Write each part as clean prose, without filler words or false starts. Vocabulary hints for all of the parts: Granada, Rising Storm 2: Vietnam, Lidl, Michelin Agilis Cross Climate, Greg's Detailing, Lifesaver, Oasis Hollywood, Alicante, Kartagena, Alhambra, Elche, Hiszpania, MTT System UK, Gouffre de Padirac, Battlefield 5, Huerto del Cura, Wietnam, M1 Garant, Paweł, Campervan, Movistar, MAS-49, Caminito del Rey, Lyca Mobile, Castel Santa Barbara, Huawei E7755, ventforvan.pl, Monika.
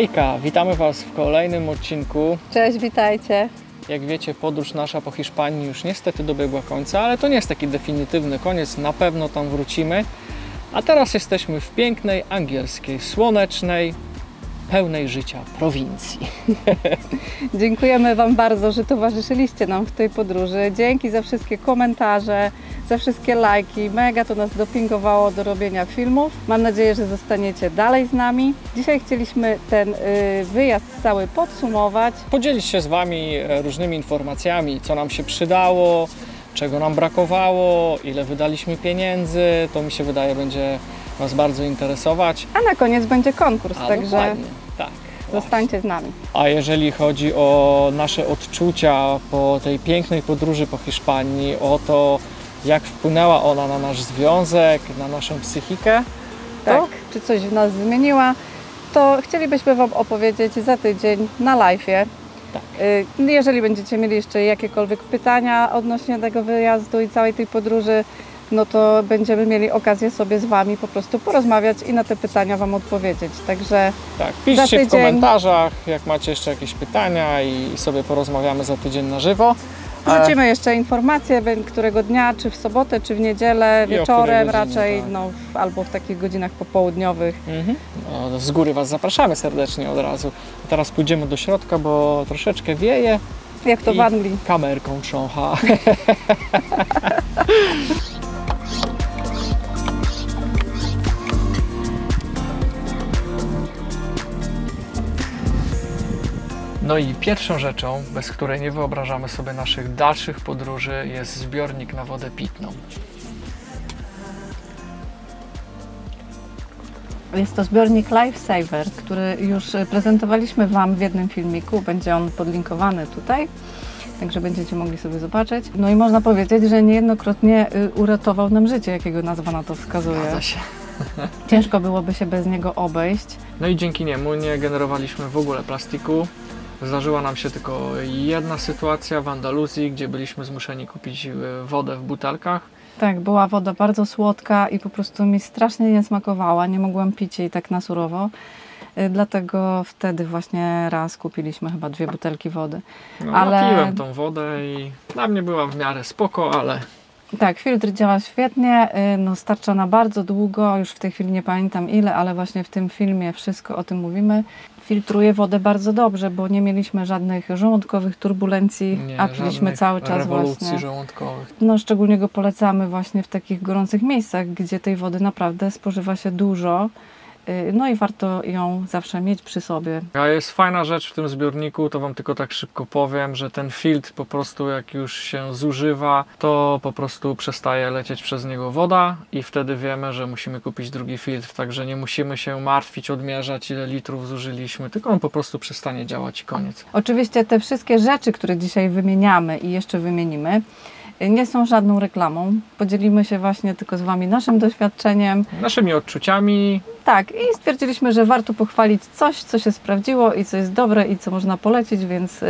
Hejka, witamy Was w kolejnym odcinku. Cześć, witajcie. Jak wiecie, podróż nasza po Hiszpanii już niestety dobiegła końca, ale to nie jest taki definitywny koniec, na pewno tam wrócimy. A teraz jesteśmy w pięknej, angielskiej, słonecznej, pełnej życia prowincji. Dziękujemy Wam bardzo, że towarzyszyliście nam w tej podróży. Dzięki za wszystkie komentarze, za wszystkie lajki. Mega to nas dopingowało do robienia filmów. Mam nadzieję, że zostaniecie dalej z nami. Dzisiaj chcieliśmy ten wyjazd cały podsumować. Podzielić się z Wami różnymi informacjami, co nam się przydało, czego nam brakowało, ile wydaliśmy pieniędzy. To mi się wydaje będzie Was bardzo interesować. A na koniec będzie konkurs, także tak, zostańcie z nami. A jeżeli chodzi o nasze odczucia po tej pięknej podróży po Hiszpanii, o to, jak wpłynęła ona na nasz związek, na naszą psychikę, tak, czy coś w nas zmieniła, to chcielibyśmy Wam opowiedzieć za tydzień na live'ie. Tak. Jeżeli będziecie mieli jeszcze jakiekolwiek pytania odnośnie tego wyjazdu i całej tej podróży, no to będziemy mieli okazję sobie z Wami po prostu porozmawiać i na te pytania Wam odpowiedzieć. Także tak, piszcie za tydzień w komentarzach, jak macie jeszcze jakieś pytania i sobie porozmawiamy za tydzień na żywo. Wrzucimy jeszcze informacje, którego dnia, czy w sobotę, czy w niedzielę, wieczorem godzinie, raczej, tak. No, albo w takich godzinach popołudniowych. No, z góry Was zapraszamy serdecznie od razu. A teraz pójdziemy do środka, bo troszeczkę wieje. Jak to w Anglii. Kamerką trzącha. No i pierwszą rzeczą, bez której nie wyobrażamy sobie naszych dalszych podróży, jest zbiornik na wodę pitną. Jest to zbiornik Lifesaver, który już prezentowaliśmy Wam w jednym filmiku. Będzie on podlinkowany tutaj, także będziecie mogli sobie zobaczyć. No i można powiedzieć, że niejednokrotnie uratował nam życie, jak jego nazwa na to wskazuje. Zgadza się. Ciężko byłoby się bez niego obejść. No i dzięki niemu nie generowaliśmy w ogóle plastiku. Zdarzyła nam się tylko jedna sytuacja w Andaluzji, gdzie byliśmy zmuszeni kupić wodę w butelkach. Tak, była woda bardzo słodka i po prostu mi strasznie nie smakowała, nie mogłam pić jej tak na surowo. Dlatego wtedy właśnie raz kupiliśmy chyba 2 butelki wody. No, ale napiłem tą wodę i dla mnie była w miarę spoko, ale... Tak, filtr działa świetnie, no starcza na bardzo długo, już w tej chwili nie pamiętam ile, ale właśnie w tym filmie wszystko o tym mówimy. Filtruje wodę bardzo dobrze, bo nie mieliśmy żadnych żołądkowych turbulencji, a piliśmy cały czas właśnie żołądkowych. No szczególnie go polecamy właśnie w takich gorących miejscach, gdzie tej wody naprawdę spożywa się dużo. No i warto ją zawsze mieć przy sobie. A jest fajna rzecz w tym zbiorniku, to Wam tylko tak szybko powiem, że ten filtr po prostu jak już się zużywa, to po prostu przestaje lecieć przez niego woda i wtedy wiemy, że musimy kupić drugi filtr, także nie musimy się martwić, odmierzać ile litrów zużyliśmy, tylko on po prostu przestanie działać i koniec. Oczywiście te wszystkie rzeczy, które dzisiaj wymieniamy i jeszcze wymienimy, nie są żadną reklamą. Podzielimy się właśnie tylko z Wami naszym doświadczeniem. Naszymi odczuciami. Tak, i stwierdziliśmy, że warto pochwalić coś, co się sprawdziło i co jest dobre i co można polecić, więc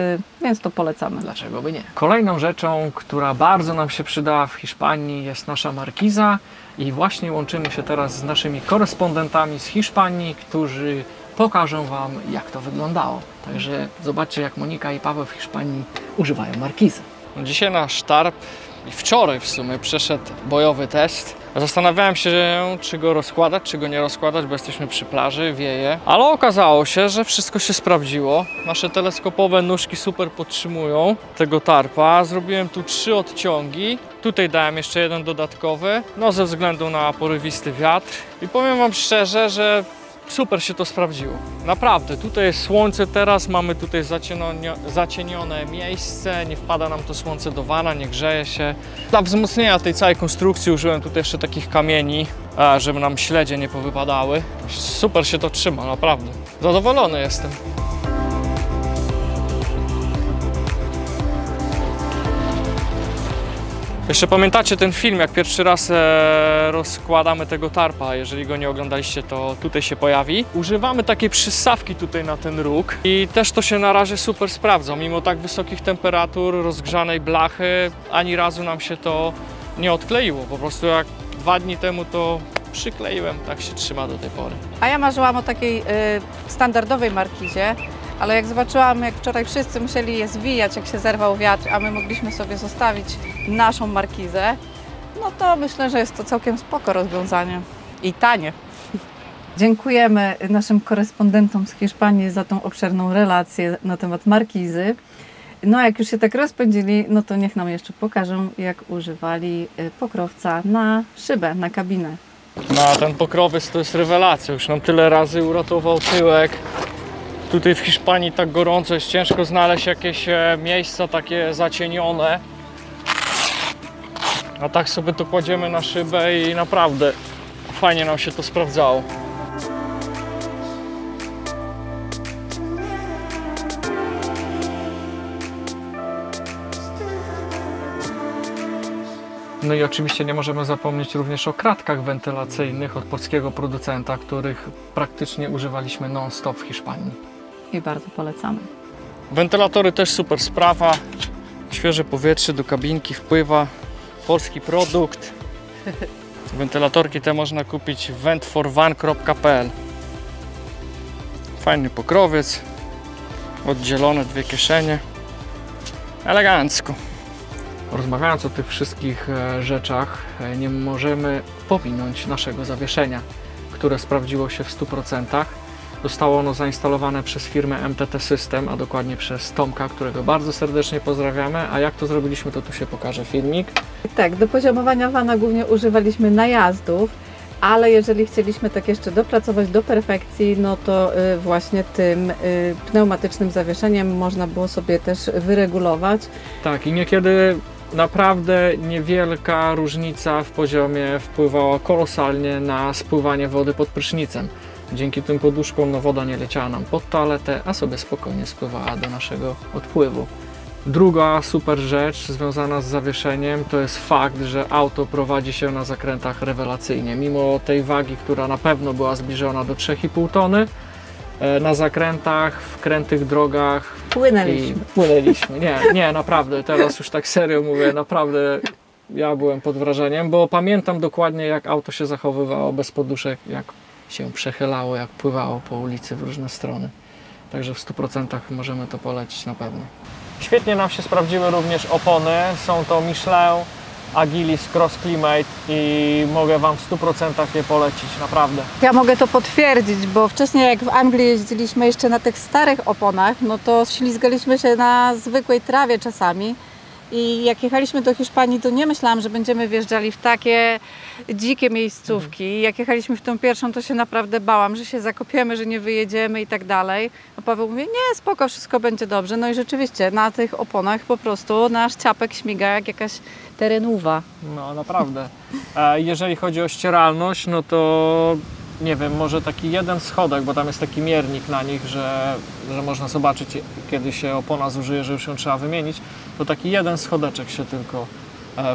to polecamy. Dlaczego by nie? Kolejną rzeczą, która bardzo nam się przyda w Hiszpanii, jest nasza markiza i właśnie łączymy się teraz z naszymi korespondentami z Hiszpanii, którzy pokażą Wam, jak to wyglądało. Także zobaczcie, jak Monika i Paweł w Hiszpanii używają markizy. Dzisiaj nasz tarp i wczoraj w sumie przeszedł bojowy test. Zastanawiałem się, czy go rozkładać, czy go nie rozkładać, bo jesteśmy przy plaży, wieje. Ale okazało się, że wszystko się sprawdziło. Nasze teleskopowe nóżki super podtrzymują tego tarpa. Zrobiłem tu 3 odciągi. Tutaj dałem jeszcze jeden dodatkowy, no ze względu na porywisty wiatr. I powiem Wam szczerze, że super się to sprawdziło. Naprawdę, tutaj jest słońce teraz, mamy tutaj zacienione miejsce, nie wpada nam to słońce do wana, nie grzeje się. Dla wzmocnienia tej całej konstrukcji użyłem tutaj jeszcze takich kamieni, żeby nam śledzie nie powypadały. Super się to trzyma, naprawdę. Zadowolony jestem. Jeszcze pamiętacie ten film, jak pierwszy raz rozkładamy tego tarpa, jeżeli go nie oglądaliście, to tutaj się pojawi. Używamy takiej przystawki tutaj na ten róg i też to się na razie super sprawdza. Mimo tak wysokich temperatur, rozgrzanej blachy, ani razu nam się to nie odkleiło. Po prostu jak 2 dni temu to przykleiłem, tak się trzyma do tej pory. A ja marzyłam o takiej standardowej markizie, ale jak zobaczyłam, jak wczoraj wszyscy musieli je zwijać, jak się zerwał wiatr, a my mogliśmy sobie zostawić naszą markizę, no to myślę, że jest to całkiem spoko rozwiązanie i tanie. Dziękujemy naszym korespondentom z Hiszpanii za tą obszerną relację na temat markizy. No a jak już się tak rozpędzili, no to niech nam jeszcze pokażą, jak używali pokrowca na szybę, na kabinę. No a ten pokrowiec to jest rewelacja, już nam tyle razy uratował tyłek. Tutaj w Hiszpanii tak gorąco jest, ciężko znaleźć jakieś miejsca takie zacienione. A tak sobie to kładziemy na szybę i naprawdę fajnie nam się to sprawdzało. No i oczywiście nie możemy zapomnieć również o kratkach wentylacyjnych od polskiego producenta, których praktycznie używaliśmy non-stop w Hiszpanii. I bardzo polecamy. Wentylatory też super sprawa. Świeże powietrze do kabinki wpływa. Polski produkt. Wentylatorki te można kupić w ventforvan.pl. Fajny pokrowiec. Oddzielone dwie kieszenie. Elegancko. Rozmawiając o tych wszystkich rzeczach, nie możemy pominąć naszego zawieszenia, które sprawdziło się w 100%. Zostało ono zainstalowane przez firmę MTT System, a dokładnie przez Tomka, którego bardzo serdecznie pozdrawiamy. A jak to zrobiliśmy, to tu się pokaże filmik. Tak, do poziomowania vana głównie używaliśmy najazdów, ale jeżeli chcieliśmy tak jeszcze dopracować do perfekcji, no to właśnie tym pneumatycznym zawieszeniem można było sobie też wyregulować. Tak, i niekiedy naprawdę niewielka różnica w poziomie wpływała kolosalnie na spływanie wody pod prysznicem. Dzięki tym poduszkom no, woda nie leciała nam pod toaletę, a sobie spokojnie spływała do naszego odpływu. Druga super rzecz związana z zawieszeniem to jest fakt, że auto prowadzi się na zakrętach rewelacyjnie. Mimo tej wagi, która na pewno była zbliżona do 3,5 tony, na zakrętach, w krętych drogach płynęliśmy. Nie, naprawdę, teraz już tak serio mówię, naprawdę ja byłem pod wrażeniem, bo pamiętam dokładnie, jak auto się zachowywało bez poduszek, jak się przechylało, jak pływało po ulicy w różne strony. Także w 100% możemy to polecić na pewno. Świetnie nam się sprawdziły również opony. Są to Michelin Agilis Cross Climate i mogę Wam w 100% je polecić, naprawdę. Ja mogę to potwierdzić, bo wcześniej jak w Anglii jeździliśmy jeszcze na tych starych oponach, no to ślizgaliśmy się na zwykłej trawie czasami. I jak jechaliśmy do Hiszpanii, to nie myślałam, że będziemy wjeżdżali w takie dzikie miejscówki. Jak jechaliśmy w tą pierwszą, to się naprawdę bałam, że się zakopiemy, że nie wyjedziemy i tak dalej. A Paweł mówi, nie, spoko, wszystko będzie dobrze. No i rzeczywiście, na tych oponach po prostu nasz ciapek śmiga jak jakaś terenówa. No naprawdę. Jeżeli chodzi o ścieralność, no to nie wiem, może taki jeden schodek, bo tam jest taki miernik na nich, że można zobaczyć, kiedy się opona zużyje, że już ją trzeba wymienić. To taki jeden schodeczek się tylko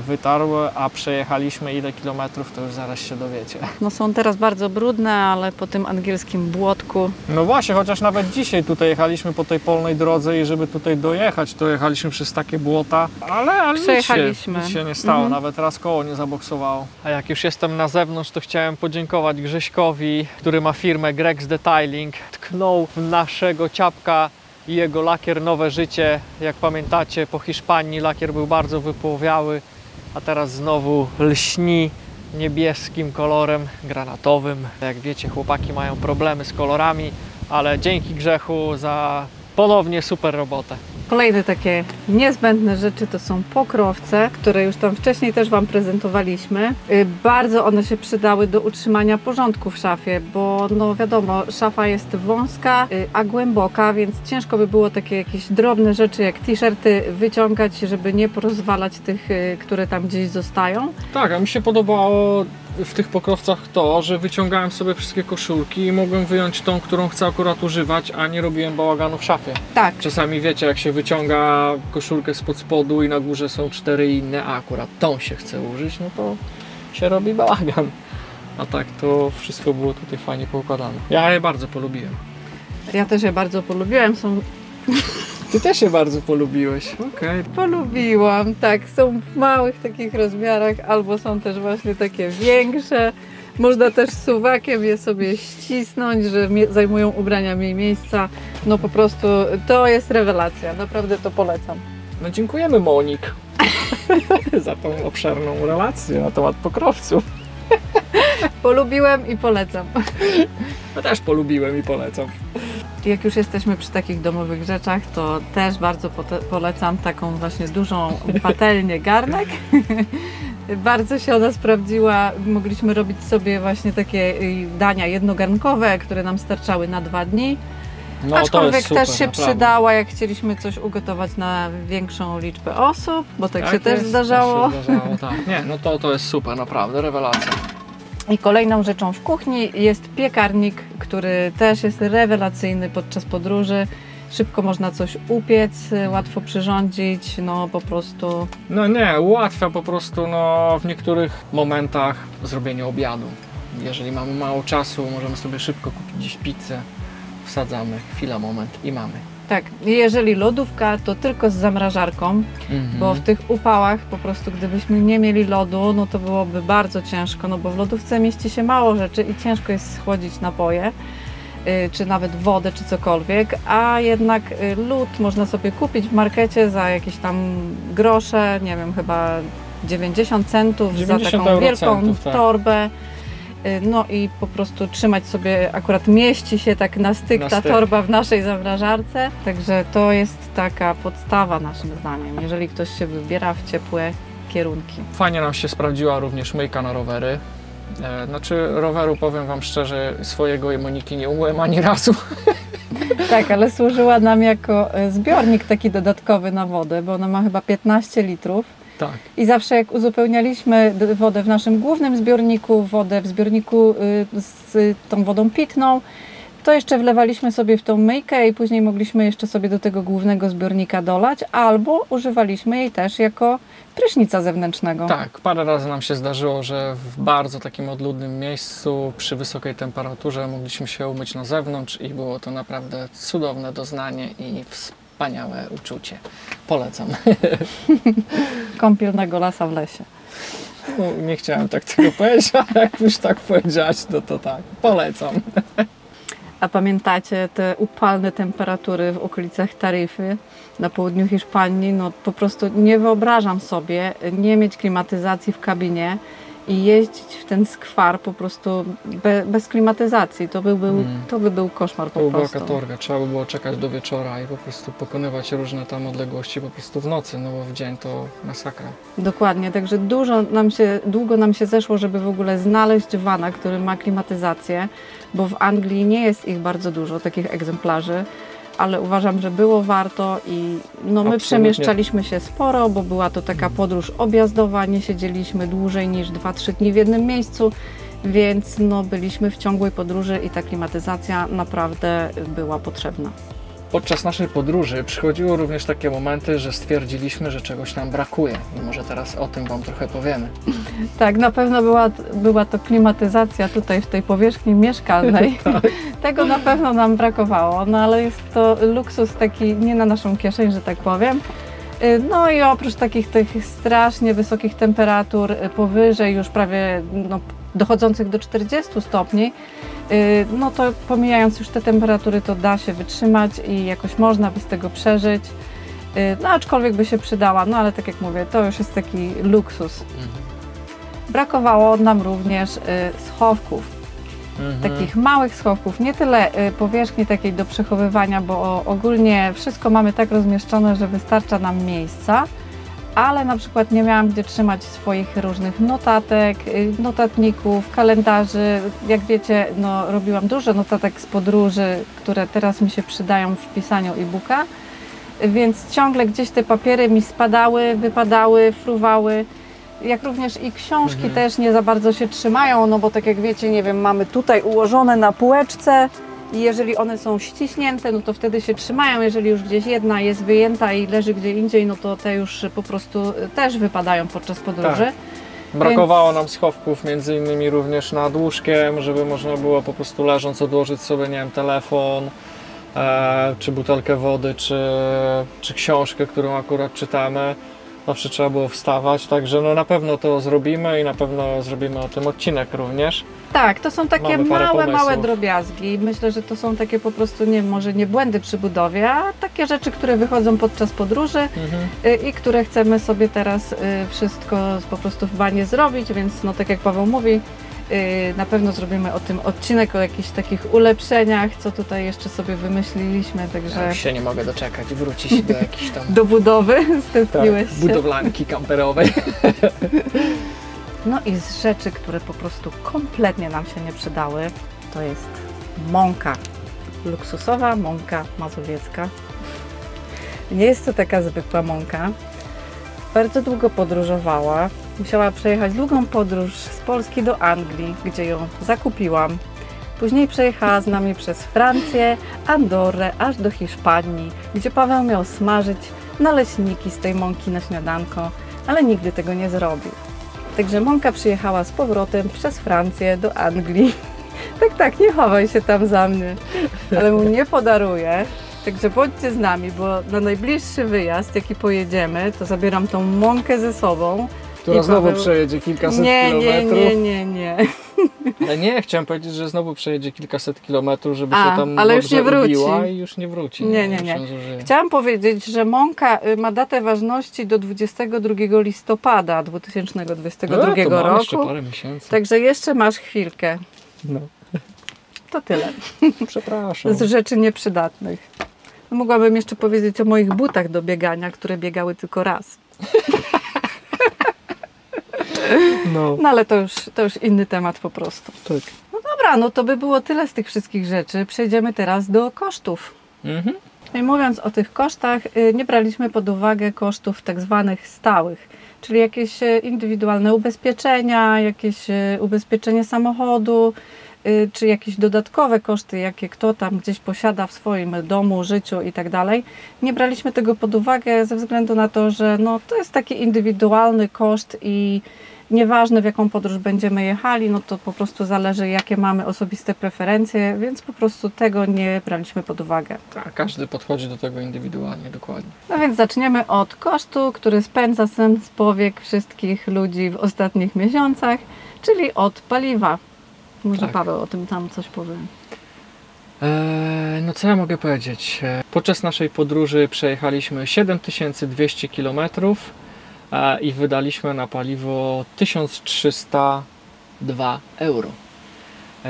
wytarł, a przejechaliśmy ile kilometrów, to już zaraz się dowiecie. No są teraz bardzo brudne, ale po tym angielskim błotku. No właśnie, chociaż nawet dzisiaj tutaj jechaliśmy po tej polnej drodze i żeby tutaj dojechać, to jechaliśmy przez takie błota, ale nic się nie stało, nawet raz koło nie zaboksowało. A jak już jestem na zewnątrz, to chciałem podziękować Grześkowi, który ma firmę Greg's Detailing. Tknął w naszego ciapka i jego lakier Nowe Życie. Jak pamiętacie, po Hiszpanii lakier był bardzo wypłowiały, a teraz znowu lśni niebieskim kolorem granatowym. Jak wiecie, chłopaki mają problemy z kolorami, ale dzięki Grzechu za ponownie super robotę. Kolejne takie niezbędne rzeczy to są pokrowce, które już tam wcześniej też Wam prezentowaliśmy. Bardzo one się przydały do utrzymania porządku w szafie, bo no wiadomo, szafa jest wąska, a głęboka, więc ciężko by było takie jakieś drobne rzeczy jak t-shirty wyciągać, żeby nie porozwalać tych, które tam gdzieś zostają. Tak, a mi się podobało w tych pokrowcach to, że wyciągałem sobie wszystkie koszulki i mogłem wyjąć tą, którą chcę akurat używać, a nie robiłem bałaganu w szafie. Tak. Czasami wiecie, jak się wyciąga koszulkę spod spodu i na górze są cztery inne, a akurat tą się chce użyć, no to się robi bałagan. A tak to wszystko było tutaj fajnie poukładane. Ja je bardzo polubiłem. Ja też je bardzo polubiłem. Ty też się bardzo polubiłeś. Okay. Polubiłam, tak. Są w małych takich rozmiarach, albo są też właśnie takie większe. Można też suwakiem je sobie ścisnąć, że zajmują ubrania mniej miejsca. No po prostu to jest rewelacja, naprawdę to polecam. No dziękujemy Monik za tą obszerną relację na temat pokrowców. Polubiłem i polecam. Ja też polubiłem i polecam. Jak już jesteśmy przy takich domowych rzeczach, to też bardzo polecam taką właśnie dużą patelnię garnek. Bardzo się ona sprawdziła. Mogliśmy robić sobie właśnie takie dania jednogarnkowe, które nam starczały na 2 dni. No, aczkolwiek super, też się naprawdę przydała, jak chcieliśmy coś ugotować na większą liczbę osób, bo tak się też zdarzało. Też się zdarzało, tak. Nie, no to jest super, naprawdę rewelacja. I kolejną rzeczą w kuchni jest piekarnik, który też jest rewelacyjny podczas podróży. Szybko można coś upiec, łatwo przyrządzić, no po prostu... No nie, ułatwia po prostu no, w niektórych momentach zrobienie obiadu. Jeżeli mamy mało czasu, możemy sobie szybko kupić gdzieś pizzę. Wsadzamy, chwila, moment i mamy. Tak, jeżeli lodówka, to tylko z zamrażarką, bo w tych upałach po prostu gdybyśmy nie mieli lodu, no to byłoby bardzo ciężko, no bo w lodówce mieści się mało rzeczy i ciężko jest schłodzić napoje, czy nawet wodę, czy cokolwiek, a jednak lód można sobie kupić w markecie za jakieś tam grosze, nie wiem, chyba 90 centów 90 za taką wielką centów, tak, torbę. No i po prostu trzymać sobie, akurat mieści się tak na styk ta torba w naszej zamrażarce. Także to jest taka podstawa naszym zdaniem, jeżeli ktoś się wybiera w ciepłe kierunki. Fajnie nam się sprawdziła również myjka na rowery. Znaczy roweru, powiem wam szczerze, swojego i Moniki nie umyłem ani razu. Tak, ale służyła nam jako zbiornik taki dodatkowy na wodę, bo ona ma chyba 15 litrów. Tak. I zawsze jak uzupełnialiśmy wodę w naszym głównym zbiorniku, wodę w zbiorniku z tą wodą pitną, to jeszcze wlewaliśmy sobie w tą myjkę i później mogliśmy jeszcze sobie do tego głównego zbiornika dolać, albo używaliśmy jej też jako prysznica zewnętrznego. Tak, parę razy nam się zdarzyło, że w bardzo takim odludnym miejscu, przy wysokiej temperaturze mogliśmy się umyć na zewnątrz i było to naprawdę cudowne doznanie i wspaniałe uczucie. Polecam. Kąpielnego lasa w lesie. No, nie chciałem tak tego powiedzieć, ale jak już tak powiedziałaś, no to tak. Polecam. A pamiętacie te upalne temperatury w okolicach Taryfy na południu Hiszpanii? No po prostu nie wyobrażam sobie nie mieć klimatyzacji w kabinie i jeździć w ten skwar po prostu bez klimatyzacji. To by był koszmar po prostu. To była katorga. Trzeba by było czekać do wieczora i po prostu pokonywać różne tam odległości po prostu w nocy, no bo w dzień to masakra. Dokładnie, także długo nam się zeszło, żeby w ogóle znaleźć vana, który ma klimatyzację, bo w Anglii nie jest ich bardzo dużo, takich egzemplarzy, ale uważam, że było warto i no my przemieszczaliśmy się sporo, bo była to taka podróż objazdowa, nie siedzieliśmy dłużej niż 2-3 dni w jednym miejscu, więc no byliśmy w ciągłej podróży i ta klimatyzacja naprawdę była potrzebna. Podczas naszej podróży przychodziły również takie momenty, że stwierdziliśmy, że czegoś nam brakuje i może teraz o tym wam trochę powiemy. Tak, na pewno była to klimatyzacja tutaj w tej powierzchni mieszkalnej. Tak. Tego na pewno nam brakowało, no ale jest to luksus taki nie na naszą kieszeń, że tak powiem. No i oprócz takich tych strasznie wysokich temperatur, powyżej już prawie no, dochodzących do 40 stopni, no to pomijając już te temperatury, to da się wytrzymać i jakoś można by z tego przeżyć, no aczkolwiek by się przydała, no ale tak jak mówię, to już jest taki luksus. Brakowało nam również schowków, takich małych schowków, nie tyle powierzchni takiej do przechowywania, bo ogólnie wszystko mamy tak rozmieszczone, że wystarcza nam miejsca, ale na przykład nie miałam gdzie trzymać swoich różnych notatek, notatników, kalendarzy. Jak wiecie, no, robiłam dużo notatek z podróży, które teraz mi się przydają w pisaniu e-booka, więc ciągle gdzieś te papiery mi spadały, wypadały, fruwały. Jak również i książki też nie za bardzo się trzymają, no bo tak jak wiecie, nie wiem, mamy tutaj ułożone na półeczce i jeżeli one są ściśnięte, no to wtedy się trzymają, jeżeli już gdzieś jedna jest wyjęta i leży gdzie indziej, no to te już po prostu też wypadają podczas podróży. Tak. Brakowało nam schowków między innymi również nad łóżkiem, żeby można było po prostu leżąc odłożyć sobie, nie wiem, telefon, czy butelkę wody, czy książkę, którą akurat czytamy. Zawsze trzeba było wstawać, także no na pewno to zrobimy i na pewno zrobimy o tym odcinek również. Tak, to są takie małe drobiazgi. Myślę, że to są takie po prostu, nie, może nie błędy przy budowie, a takie rzeczy, które wychodzą podczas podróży i które chcemy sobie teraz wszystko po prostu w banie zrobić, więc no tak jak Paweł mówi, na pewno zrobimy o tym odcinek, o jakichś takich ulepszeniach, co tutaj jeszcze sobie wymyśliliśmy, także... Ja już się nie mogę doczekać, wrócić do jakichś tam... do budowy, stęskniłeś się. Budowlanki kamperowej. No i z rzeczy, które po prostu kompletnie nam się nie przydały, to jest mąka. Luksusowa mąka mazowiecka. Nie jest to taka zwykła mąka. Bardzo długo podróżowała. Musiała przejechać długą podróż z Polski do Anglii, gdzie ją zakupiłam. Później przejechała z nami przez Francję, Andorrę, aż do Hiszpanii, gdzie Paweł miał smażyć naleśniki z tej mąki na śniadanko, ale nigdy tego nie zrobił. Także mąka przyjechała z powrotem przez Francję do Anglii. Tak, nie chowaj się tam za mnie, ale mu nie podaruję. Także bądźcie z nami, bo na najbliższy wyjazd, jaki pojedziemy, to zabieram tą mąkę ze sobą. Która znowu przejedzie kilkaset kilometrów. Nie, chciałem powiedzieć, że znowu przejedzie kilkaset kilometrów, żeby się tam robiła i już nie wróci. Chciałam powiedzieć, że mąka ma datę ważności do 22 listopada 2022 roku. Jeszcze parę miesięcy. Także jeszcze masz chwilkę. No. To tyle. Przepraszam. Z rzeczy nieprzydatnych. Mogłabym jeszcze powiedzieć o moich butach do biegania, które biegały tylko raz. No ale to już inny temat po prostu. Tak. No dobra, no to by było tyle z tych wszystkich rzeczy. Przejdziemy teraz do kosztów. I mówiąc o tych kosztach, nie braliśmy pod uwagę kosztów tak zwanych stałych, czyli jakieś indywidualne ubezpieczenia, jakieś ubezpieczenie samochodu, czy jakieś dodatkowe koszty, jakie kto tam gdzieś posiada w swoim domu, życiu i tak dalej. Nie braliśmy tego pod uwagę ze względu na to, że no, to jest taki indywidualny koszt i nieważne w jaką podróż będziemy jechali, no to po prostu zależy jakie mamy osobiste preferencje, więc po prostu tego nie braliśmy pod uwagę. Tak, każdy podchodzi do tego indywidualnie, dokładnie. No więc zaczniemy od kosztu, który spędza sen z powiek wszystkich ludzi w ostatnich miesiącach, czyli od paliwa. Może tak. Paweł o tym tam coś powie. No co ja mogę powiedzieć? Podczas naszej podróży przejechaliśmy 7200 km i wydaliśmy na paliwo 1302 euro.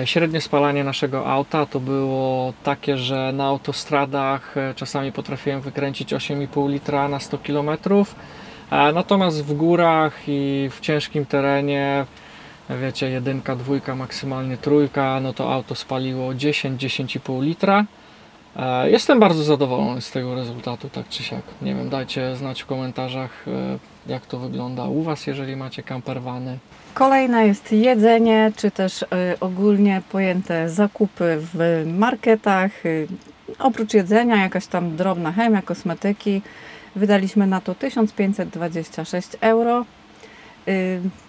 Średnie spalanie naszego auta to było takie, że na autostradach czasami potrafiłem wykręcić 8,5 litra na 100 km, natomiast w górach i w ciężkim terenie, wiecie, 1, 2, maksymalnie 3, no to auto spaliło 10,5 litra. Jestem bardzo zadowolony z tego rezultatu, tak czy siak. Nie wiem, dajcie znać w komentarzach, jak to wygląda u Was, jeżeli macie camperwany. Kolejne jest jedzenie, czy też ogólnie pojęte zakupy w marketach. Oprócz jedzenia jakaś tam drobna chemia, kosmetyki. Wydaliśmy na to 1526 euro.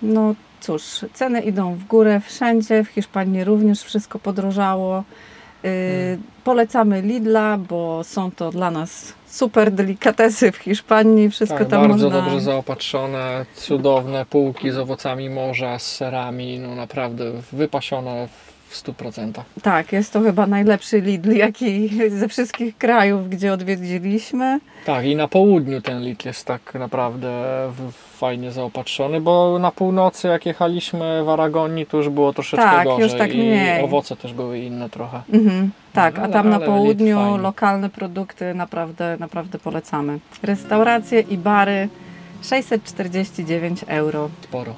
No cóż, ceny idą w górę wszędzie, w Hiszpanii również wszystko podrożało. Polecamy Lidla, bo są to dla nas super delikatesy w Hiszpanii. Wszystko tak, tam bardzo dobrze zaopatrzone, cudowne półki z owocami morza, z serami, no naprawdę wypasione w 100%. Tak, jest to chyba najlepszy Lidl, jaki ze wszystkich krajów, gdzie odwiedziliśmy. Tak, i na południu ten Lidl jest tak naprawdę fajnie zaopatrzony, bo na północy, jak jechaliśmy w Aragonii, to już było troszeczkę gorzej. Już tak mniej. I owoce też były inne trochę. Tak, a tam na południu lokalne produkty naprawdę, naprawdę polecamy. Restauracje i bary 649 euro. Sporo.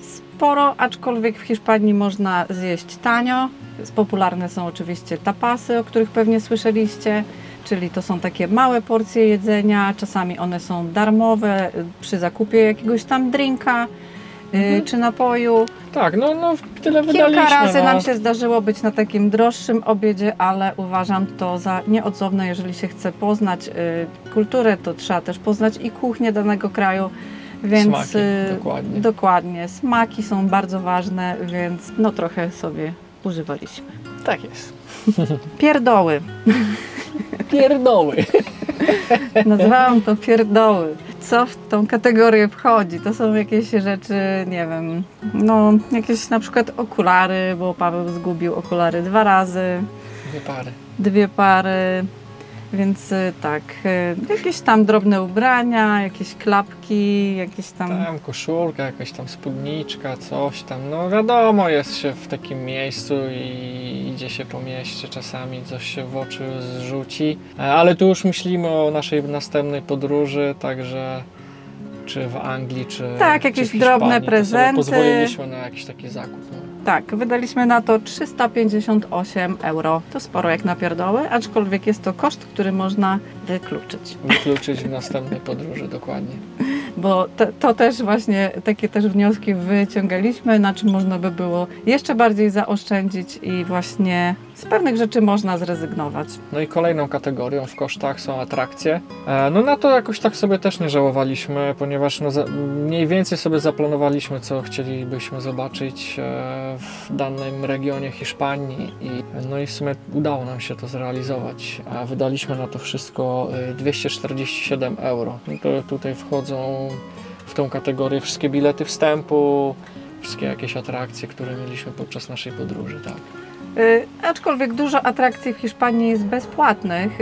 Sporo, aczkolwiek w Hiszpanii można zjeść tanio. Popularne są oczywiście tapasy, o których pewnie słyszeliście, czyli to są takie małe porcje jedzenia, czasami one są darmowe przy zakupie jakiegoś tam drinka czy napoju. Tak, no tyle wydaliśmy. Kilka razy nam się zdarzyło być na takim droższym obiedzie, ale uważam to za nieodzowne, jeżeli się chce poznać kulturę, to trzeba też poznać i kuchnię danego kraju. Więc smaki, dokładnie. Smaki są bardzo ważne, więc no trochę sobie używaliśmy. Tak jest. Pierdoły. Nazwałam to pierdoły. co w tą kategorię wchodzi. To są jakieś rzeczy, nie wiem, no jakieś na przykład okulary, bo Paweł zgubił okulary 2 razy. 2 pary. 2 pary, więc tak, jakieś tam drobne ubrania, jakieś klapki, jakieś tam... Tam koszulka, jakaś tam spódniczka, coś tam, no wiadomo, jest się w takim miejscu i idzie się po mieście, czasami coś się w oczy zrzuci, ale tu już myślimy o naszej następnej podróży, także... Czy w Anglii, czy tak, jakieś czy w drobne prezenty. Pozwoliliśmy na jakiś taki zakup. No. Tak, wydaliśmy na to 358 euro. To sporo jak na pierdoły, aczkolwiek jest to koszt, który można wykluczyć. Wykluczyć w następnej podróży, dokładnie. Bo to też właśnie, takie też wnioski wyciągaliśmy, na czym można by było jeszcze bardziej zaoszczędzić i właśnie z pewnych rzeczy można zrezygnować. No i kolejną kategorią w kosztach są atrakcje. No na to jakoś tak sobie też nie żałowaliśmy, ponieważ no mniej więcej sobie zaplanowaliśmy, co chcielibyśmy zobaczyć w danym regionie Hiszpanii. No i w sumie udało nam się to zrealizować. Wydaliśmy na to wszystko 247 euro. No to tutaj wchodzą w tą kategorię wszystkie bilety wstępu, wszystkie jakieś atrakcje, które mieliśmy podczas naszej podróży, tak. Aczkolwiek dużo atrakcji w Hiszpanii jest bezpłatnych,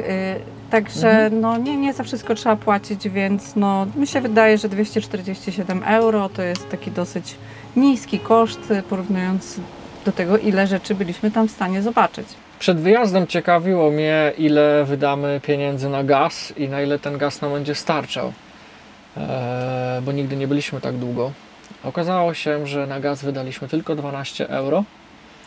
także no, nie za wszystko trzeba płacić, więc no, mi się wydaje, że 247 euro to jest taki dosyć niski koszt, porównując do tego, ile rzeczy byliśmy tam w stanie zobaczyć. Przed wyjazdem ciekawiło mnie, ile wydamy pieniędzy na gaz i na ile ten gaz nam będzie starczał, bo nigdy nie byliśmy tak długo. Okazało się, że na gaz wydaliśmy tylko 12 euro.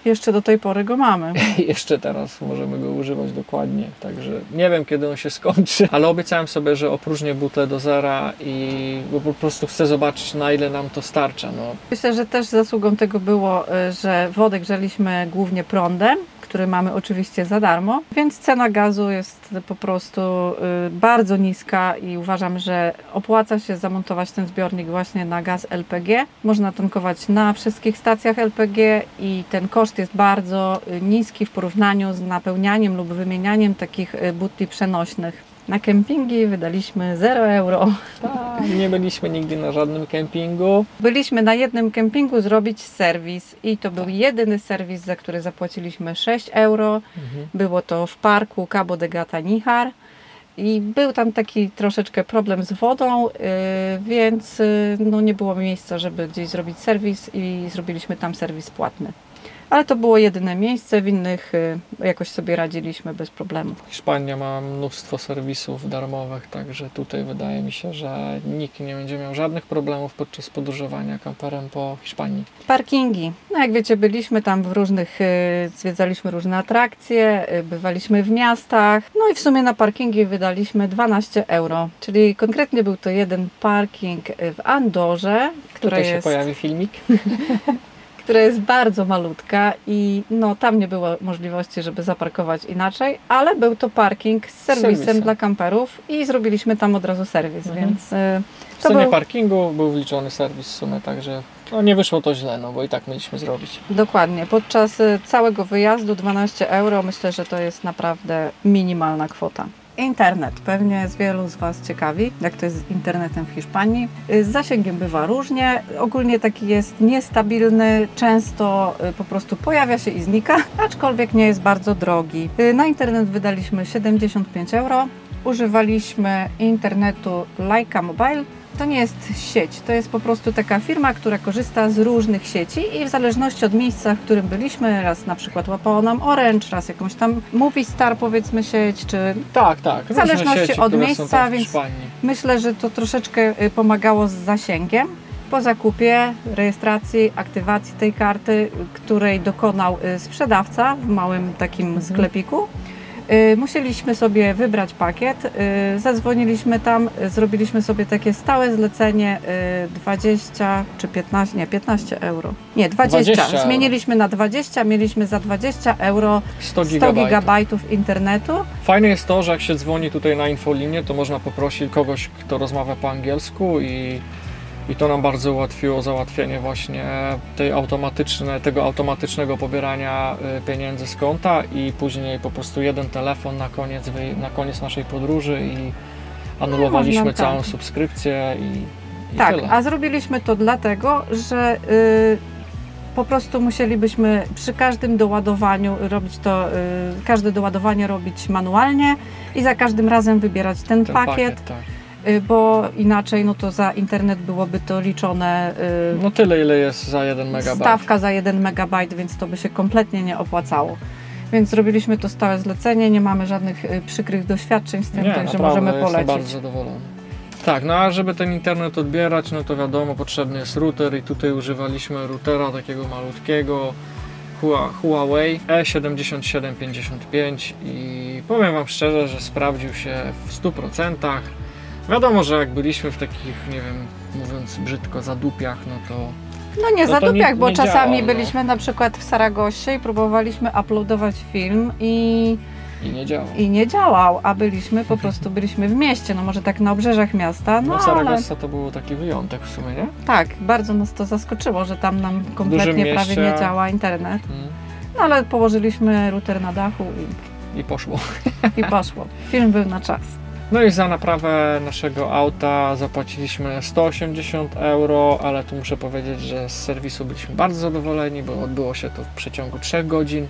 Jeszcze do tej pory go mamy. Jeszcze teraz możemy go używać dokładnie, także nie wiem, kiedy on się skończy, ale obiecałem sobie, że opróżnię butlę do zera i po prostu chcę zobaczyć, na ile nam to starcza. No. Myślę, że też zasługą tego było, że wodę grzeliśmy głównie prądem, który mamy oczywiście za darmo, więc cena gazu jest po prostu bardzo niska i uważam, że opłaca się zamontować ten zbiornik właśnie na gaz LPG. Można tankować na wszystkich stacjach LPG i ten koszt jest bardzo niski w porównaniu z napełnianiem lub wymienianiem takich butli przenośnych. Na kempingi wydaliśmy 0 euro. Tak, nie byliśmy nigdy na żadnym kempingu. Byliśmy na jednym kempingu zrobić serwis i to był jedyny serwis, za który zapłaciliśmy 6 euro. Było to w parku Cabo de Gata Níjar i był tam taki troszeczkę problem z wodą, więc no, nie było miejsca, żeby gdzieś zrobić serwis i zrobiliśmy tam serwis płatny. Ale to było jedyne miejsce, w innych jakoś sobie radziliśmy bez problemu. Hiszpania ma mnóstwo serwisów darmowych, także tutaj wydaje mi się, że nikt nie będzie miał żadnych problemów podczas podróżowania kamperem po Hiszpanii. Parkingi. No jak wiecie, byliśmy tam w różnych, zwiedzaliśmy różne atrakcje, bywaliśmy w miastach. No i w sumie na parkingi wydaliśmy 12 euro, czyli konkretnie był to jeden parking w Andorze, która jest... Tutaj się pojawi filmik. Która jest bardzo malutka i no, tam nie było możliwości, żeby zaparkować inaczej, ale był to parking z serwisem dla kamperów i zrobiliśmy tam od razu serwis, więc... W cenie parkingu był wliczony serwis w sumie, także no, nie wyszło to źle, no bo i tak mieliśmy zrobić. Dokładnie, podczas całego wyjazdu 12 euro, myślę, że to jest naprawdę minimalna kwota. Internet. Pewnie wielu z Was ciekawi, jak to jest z internetem w Hiszpanii. Z zasięgiem bywa różnie. Ogólnie taki jest niestabilny, często po prostu pojawia się i znika, aczkolwiek nie jest bardzo drogi. Na internet wydaliśmy 75 euro. Używaliśmy internetu Lyca Mobile. To nie jest sieć, to jest po prostu taka firma, która korzysta z różnych sieci i w zależności od miejsca, w którym byliśmy, raz na przykład łapało nam Orange, raz jakąś tam Movistar, powiedzmy, sieć, czy... Tak, tak. W zależności sieci, od miejsca, więc myślę, że to troszeczkę pomagało z zasięgiem. Po zakupie, rejestracji, aktywacji tej karty, której dokonał sprzedawca w małym takim sklepiku, musieliśmy sobie wybrać pakiet, zadzwoniliśmy tam, zrobiliśmy sobie takie stałe zlecenie 20 czy 15, nie, 15 euro. Nie, 20 zmieniliśmy na 20, mieliśmy za 20 euro 100 gigabajtów internetu. Fajne jest to, że jak się dzwoni tutaj na infolinię, to można poprosić kogoś, kto rozmawia po angielsku i to nam bardzo ułatwiło załatwienie właśnie tego automatycznego pobierania pieniędzy z konta i później po prostu jeden telefon na koniec naszej podróży i Anulowaliśmy całą subskrypcję i tak, tyle. A zrobiliśmy to dlatego, że po prostu musielibyśmy przy każdym doładowaniu robić to, każde doładowanie robić manualnie i za każdym razem wybierać ten pakiet tak. Bo inaczej no to za internet byłoby to liczone no tyle, ile jest za 1 MB. Stawka za 1 MB, więc to by się kompletnie nie opłacało. Więc zrobiliśmy to stałe zlecenie, nie mamy żadnych przykrych doświadczeń z tym, także możemy polecić. Jestem bardzo zadowolony. Tak, no a żeby ten internet odbierać, no to wiadomo, potrzebny jest router i tutaj używaliśmy routera takiego malutkiego Huawei E7755 i powiem Wam szczerze, że sprawdził się w 100%. Wiadomo, że jak byliśmy w takich, nie wiem, mówiąc brzydko, zadupiach, no to... No nie zadupiach, bo czasami byliśmy na przykład w Saragosie i próbowaliśmy uploadować film i nie działał, a byliśmy po prostu w mieście, no może tak na obrzeżach miasta. No Saragossa to był taki wyjątek w sumie, nie? Tak, bardzo nas to zaskoczyło, że tam nam kompletnie prawie nie działa internet. No ale położyliśmy router na dachu i poszło. I poszło. Film był na czas. No i za naprawę naszego auta zapłaciliśmy 180 euro, ale tu muszę powiedzieć, że z serwisu byliśmy bardzo zadowoleni, bo odbyło się to w przeciągu 3 godzin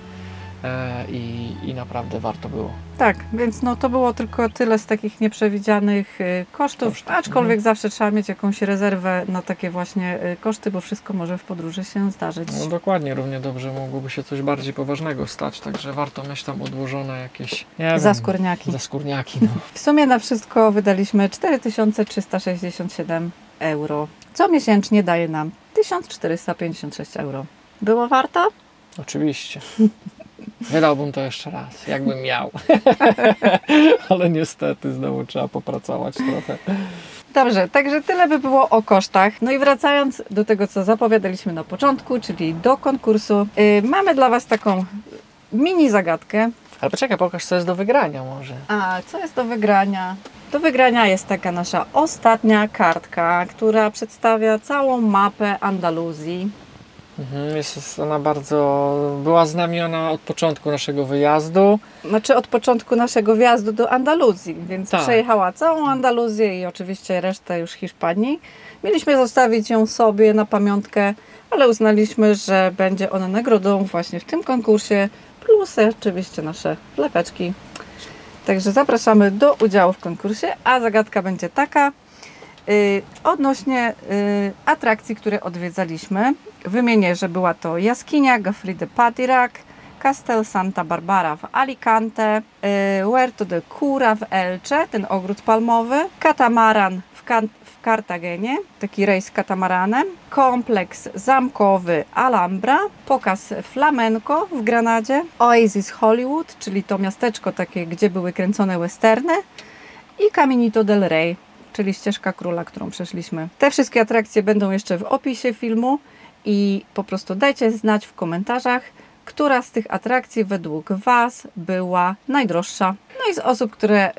i naprawdę warto było. Tak, więc no to było tylko tyle z takich nieprzewidzianych kosztów, aczkolwiek zawsze trzeba mieć jakąś rezerwę na takie właśnie koszty, bo wszystko może w podróży się zdarzyć. No dokładnie, równie dobrze mogłoby się coś bardziej poważnego stać, także warto mieć tam odłożone jakieś zaskórniaki. No. W sumie na wszystko wydaliśmy 4367 euro, co miesięcznie daje nam 1456 euro. Było warto? Oczywiście. Wydałbym to jeszcze raz, jakbym miał, ale niestety znowu trzeba popracować trochę. Dobrze, także tyle by było o kosztach. No i wracając do tego, co zapowiadaliśmy na początku, czyli do konkursu. Mamy dla Was taką mini zagadkę. Ale poczekaj, pokaż, co jest do wygrania może. A, co jest do wygrania? Do wygrania jest taka nasza ostatnia kartka, która przedstawia całą mapę Andaluzji. Jest ona bardzo... była z nami ona od początku naszego wyjazdu. Znaczy od początku naszego wjazdu do Andaluzji, więc tak. Przejechała całą Andaluzję i oczywiście resztę już Hiszpanii. Mieliśmy zostawić ją sobie na pamiątkę, ale uznaliśmy, że będzie ona nagrodą właśnie w tym konkursie, plus oczywiście nasze lepeczki. Także zapraszamy do udziału w konkursie, a zagadka będzie taka. Odnośnie atrakcji, które odwiedzaliśmy, wymienię, że była to jaskinia Gouffre de Padirac, Castel Santa Barbara w Alicante, Huerto del Cura w Elche, ten ogród palmowy, katamaran w Kartagenie, taki rejs katamaranem, kompleks zamkowy Alhambra, pokaz flamenco w Granadzie, Oasis Hollywood, czyli to miasteczko takie, gdzie były kręcone westerny i Caminito del Rey, czyli ścieżka króla, którą przeszliśmy. Te wszystkie atrakcje będą jeszcze w opisie filmu i po prostu dajcie znać w komentarzach, która z tych atrakcji według Was była najdroższa. No i z osób, które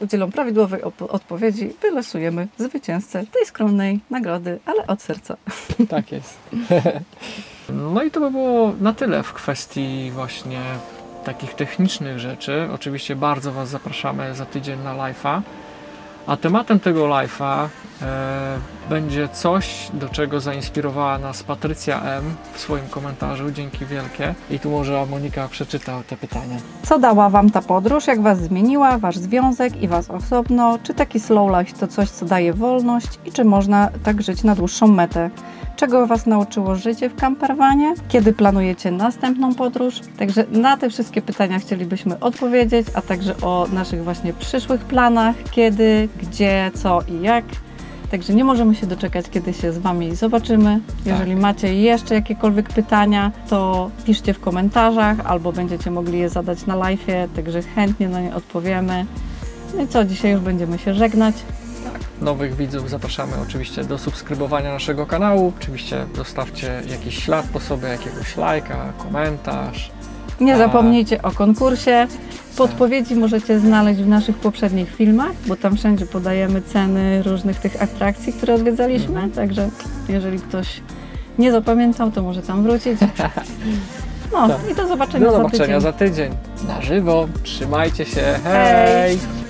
udzielą prawidłowej odpowiedzi, wylosujemy zwycięzcę tej skromnej nagrody, ale od serca. Tak jest. No i to by było na tyle w kwestii właśnie takich technicznych rzeczy. Oczywiście bardzo Was zapraszamy za tydzień na live'a. A tematem tego live'a będzie coś, do czego zainspirowała nas Patrycja M. w swoim komentarzu. Dzięki wielkie. I tu może Monika przeczyta te pytania. Co dała Wam ta podróż? Jak Was zmieniła? Wasz związek i Was osobno? Czy taki slow life to coś, co daje wolność? I czy można tak żyć na dłuższą metę? Czego Was nauczyło życie w camperwanie? Kiedy planujecie następną podróż? Także na te wszystkie pytania chcielibyśmy odpowiedzieć, a także o naszych właśnie przyszłych planach, kiedy, gdzie, co i jak. Także nie możemy się doczekać, kiedy się z Wami zobaczymy. Jeżeli macie jeszcze jakiekolwiek pytania, to piszcie w komentarzach albo będziecie mogli je zadać na live'ie, także chętnie na nie odpowiemy. No i co, dzisiaj już będziemy się żegnać. Nowych widzów zapraszamy oczywiście do subskrybowania naszego kanału. Oczywiście zostawcie jakiś ślad po sobie, jakiegoś lajka, komentarz. Nie zapomnijcie o konkursie. Podpowiedzi możecie znaleźć w naszych poprzednich filmach, bo tam wszędzie podajemy ceny różnych tych atrakcji, które odwiedzaliśmy. Także jeżeli ktoś nie zapamiętał, to może tam wrócić. No i do zobaczenia za tydzień. Na żywo. Trzymajcie się. Hej!